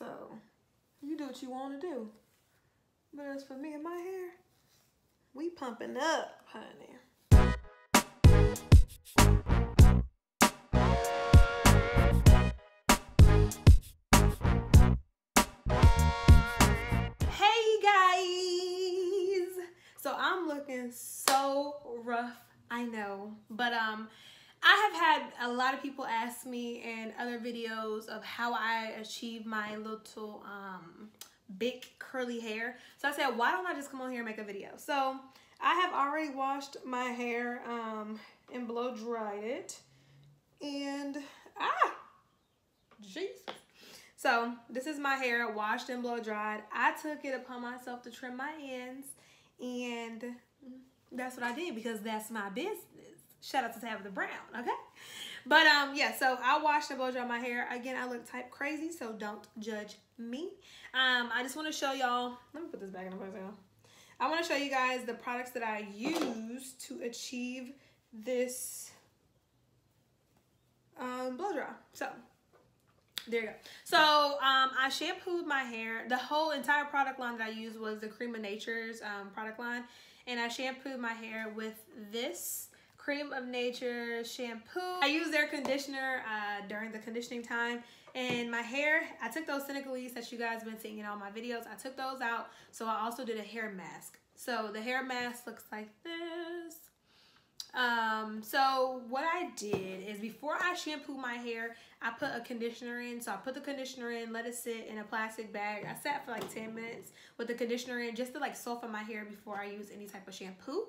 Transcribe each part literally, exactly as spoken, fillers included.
So you do what you want to do. But as for me and my hair, we pumping up, honey. So rough, I know, but um I have had a lot of people ask me in other videos of how I achieve my little um big curly hair. So I said, why don't I just come on here and make a video? So I have already washed my hair um and blow dried it, and ah Jesus. So this is my hair washed and blow dried. I took it upon myself to trim my ends, and that's what I did because that's my business. Shout out to Tabitha Brown, okay? But um, yeah, so I washed and blow dry my hair. Again, I look type crazy, so don't judge me. Um, I just want to show y'all. Let me put this back in the place now. I want to show you guys the products that I use to achieve this um, blow dry. So there you go. So um, I shampooed my hair. The whole entire product line that I used was the Cream of Nature's um, product line. And I shampooed my hair with this Cream of Nature shampoo. I use their conditioner uh, during the conditioning time. And my hair, I took those Senegalese that you guys have been seeing in all my videos. I took those out. So I also did a hair mask. So the hair mask looks like this. Um, so what I did is before I shampooed my hair, I put a conditioner in. So I put the conditioner in, let it sit in a plastic bag. I sat for like ten minutes with the conditioner in just to like soften my hair before I use any type of shampoo.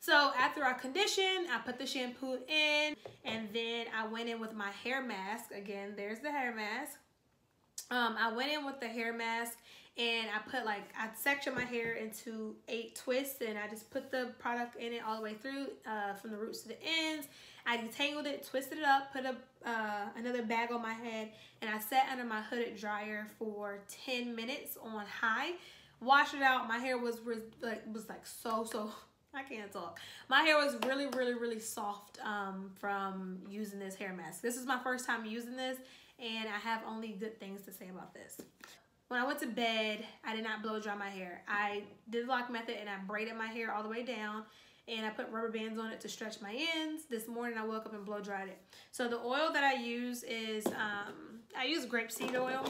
So after I conditioned, I put the shampoo in, and then I went in with my hair mask. Again, there's the hair mask. Um, I went in with the hair mask and I put like, I sectioned my hair into eight twists, and I just put the product in it all the way through, uh, from the roots to the ends. I detangled it, twisted it up, put a, uh, another bag on my head, and I sat under my hooded dryer for ten minutes on high. Washed it out. My hair was like, was like so, so, I can't talk. My hair was really, really, really soft um, from using this hair mask. This is my first time using this, and I have only good things to say about this. When I went to bed, I did not blow dry my hair. I did the lock method and I braided my hair all the way down, and I put rubber bands on it to stretch my ends. This morning I woke up and blow dried it. So the oil that I use is, um, I use grapeseed oil.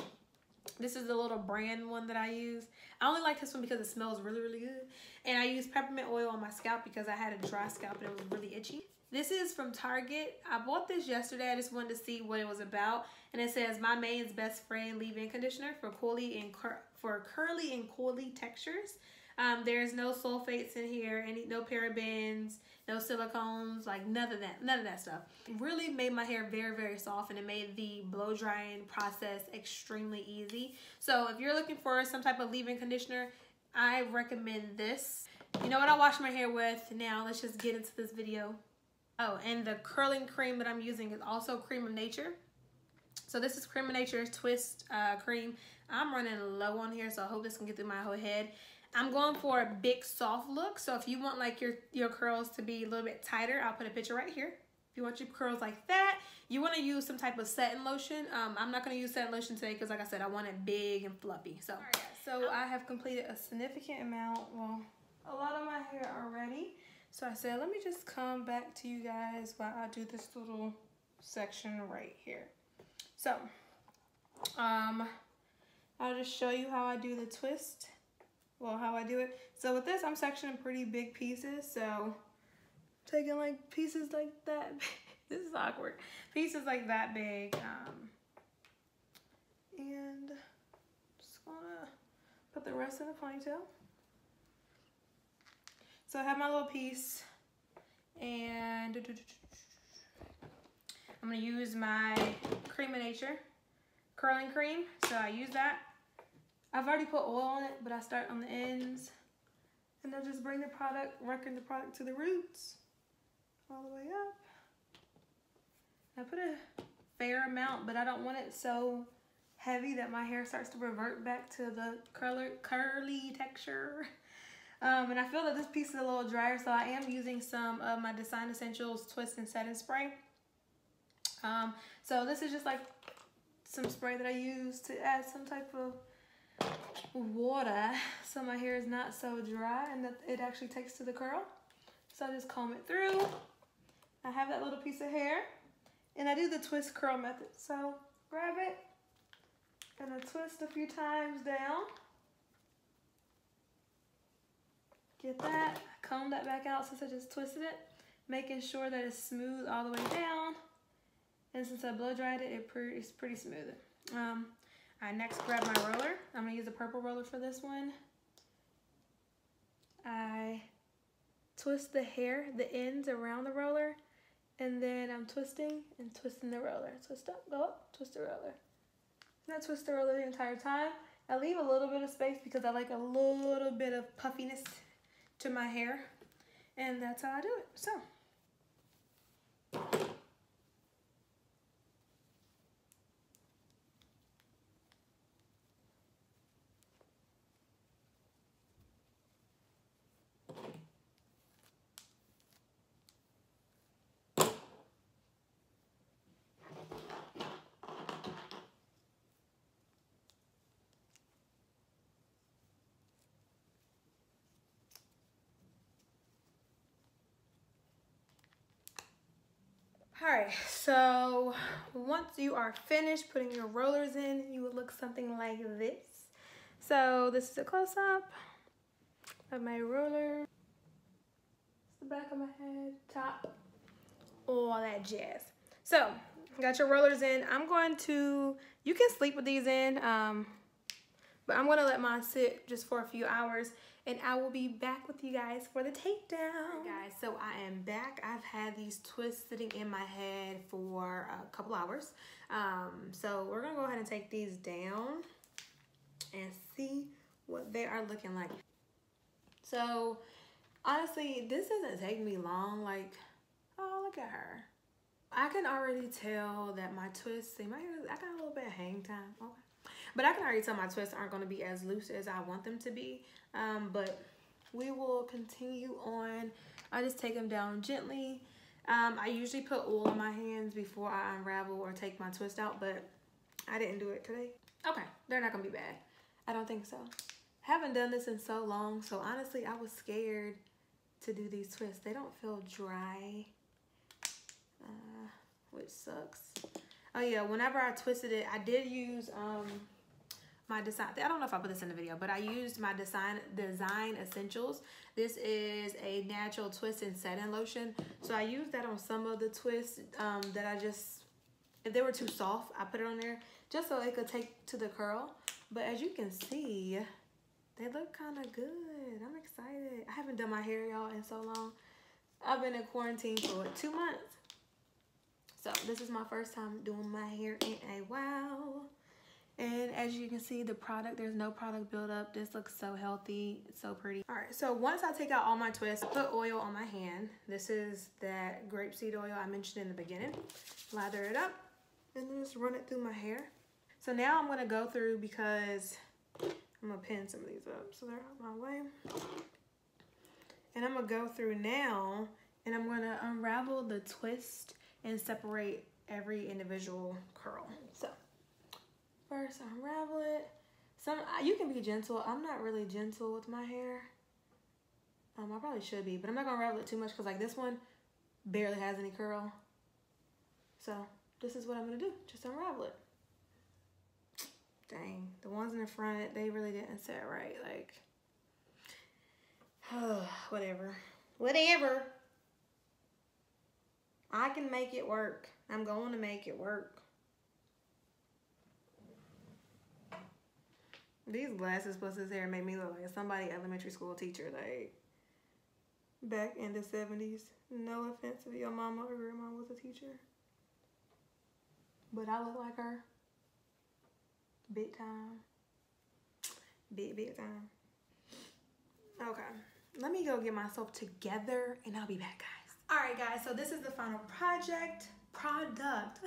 This is the little brand one that I use. I only like this one because it smells really, really good. And I use peppermint oil on my scalp because I had a dry scalp and it was really itchy. This is from Target. I bought this yesterday. I just wanted to see what it was about. And it says, my man's best friend leave-in conditioner for curly and cur for curly and coily textures. Um, there's no sulfates in here, any no parabens, no silicones, like none of that, none of that stuff. It really made my hair very, very soft, and it made the blow drying process extremely easy. So if you're looking for some type of leave-in conditioner, I recommend this. You know what I washed my hair with? Now let's just get into this video. Oh, and the curling cream that I'm using is also Cream of Nature. So this is Cream of Nature's Twist uh, Cream. I'm running low on here, so I hope this can get through my whole head. I'm going for a big soft look. So if you want like your, your curls to be a little bit tighter, I'll put a picture right here. If you want your curls like that, you want to use some type of setting lotion. Um, I'm not going to use setting lotion today because like I said, I want it big and fluffy. So, all right, so I have completed a significant amount, well, a lot of my hair already. So I said, let me just come back to you guys while I do this little section right here. So, um, I'll just show you how I do the twist. Well, how I do it. So with this, I'm sectioning pretty big pieces. So taking like pieces like that. This is awkward. Pieces like that big. Um, and just gonna put the rest in the ponytail. So I have my little piece, and I'm gonna use my Cream of Nature curling cream. So I use that. I've already put oil on it, but I start on the ends, and I just bring the product, working the product to the roots, all the way up. I put a fair amount, but I don't want it so heavy that my hair starts to revert back to the curler, curly texture. Um, and I feel that this piece is a little drier, so I am using some of my Design Essentials Twist and Setting Spray. Um, so this is just like some spray that I use to add some type of water so my hair is not so dry and that it actually takes to the curl. So I just comb it through. I have that little piece of hair and I do the twist curl method. So grab it and I twist a few times down. Get that, comb that back out since I just twisted it, making sure that it's smooth all the way down. And since I blow dried it, it pre it's pretty smooth. Um, I next grab my roller. I'm gonna use a purple roller for this one. I twist the hair, the ends around the roller, and then I'm twisting and twisting the roller. Twist up, go up, twist the roller. And I twist the roller the entire time. I leave a little bit of space because I like a little bit of puffiness to my hair, and that's how I do it. So all right, so once you are finished putting your rollers in, you would look something like this. So this is a close-up of my roller. It's the back of my head, top, all that jazz. So got your rollers in. I'm going to, you can sleep with these in, um, but I'm gonna let mine sit just for a few hours. And I will be back with you guys for the takedown. Hey guys, so I am back. I've had these twists sitting in my head for a couple hours. Um, so we're gonna go ahead and take these down and see what they are looking like. So honestly, this doesn't take me long. Like, oh, look at her. I can already tell that my twists, see my hair, I got a little bit of hang time. Okay. But I can already tell my twists aren't going to be as loose as I want them to be. Um, but we will continue on. I just take them down gently. Um, I usually put oil on my hands before I unravel or take my twist out, but I didn't do it today. Okay, they're not going to be bad. I don't think so. Haven't done this in so long, so honestly, I was scared to do these twists. They don't feel dry, uh, which sucks. Oh yeah, whenever I twisted it, I did use um, my design, I don't know if I put this in the video, but I used my design Design Essentials. This is a natural twist and setting lotion. So I used that on some of the twists um, that I just, if they were too soft, I put it on there just so it could take to the curl. But as you can see, they look kind of good. I'm excited. I haven't done my hair, y'all, in so long. I've been in quarantine for what, two months. So this is my first time doing my hair in a while. And as you can see, the product, there's no product buildup. This looks so healthy, it's so pretty. All right, so once I take out all my twists, I put oil on my hand. This is that grapeseed oil I mentioned in the beginning. Lather it up and then just run it through my hair. So now I'm gonna go through because I'm gonna pin some of these up so they're out my way. And I'm gonna go through now and I'm gonna unravel the twist and separate every individual curl. So first unravel it. Some, you can be gentle. I'm not really gentle with my hair. Um, I probably should be, but I'm not gonna unravel it too much because like this one barely has any curl. So this is what I'm gonna do, just unravel it. Dang, the ones in the front, they really didn't set right. Like, oh, whatever, whatever. I can make it work. I'm going to make it work. These glasses plus his hair made me look like somebody elementary school teacher, like back in the seventies. No offense if your mama or grandma was a teacher, but I look like her. Big time. Big, big time. Okay, let me go get myself together and I'll be back, guys. All right, guys, so this is the final project, product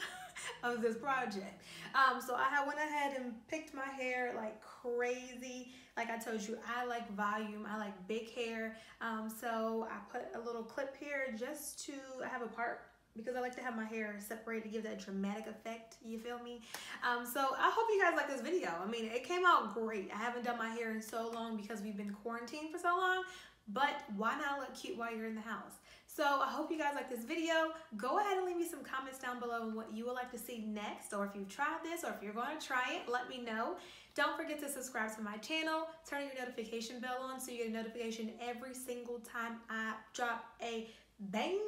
of this project. Um, so I went ahead and picked my hair like crazy. Like I told you, I like volume, I like big hair. Um, so I put a little clip here just to, I have a part because I like to have my hair separated to give that dramatic effect, you feel me? Um, so I hope you guys like this video. I mean, it came out great. I haven't done my hair in so long because we've been quarantined for so long, but why not look cute while you're in the house? So I hope you guys like this video. Go ahead and leave me some comments down below on what you would like to see next, or if you've tried this, or if you're going to try it, let me know. Don't forget to subscribe to my channel. Turn your notification bell on so you get a notification every single time I drop a banger.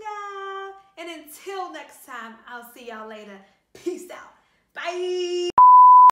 And until next time, I'll see y'all later. Peace out. Bye.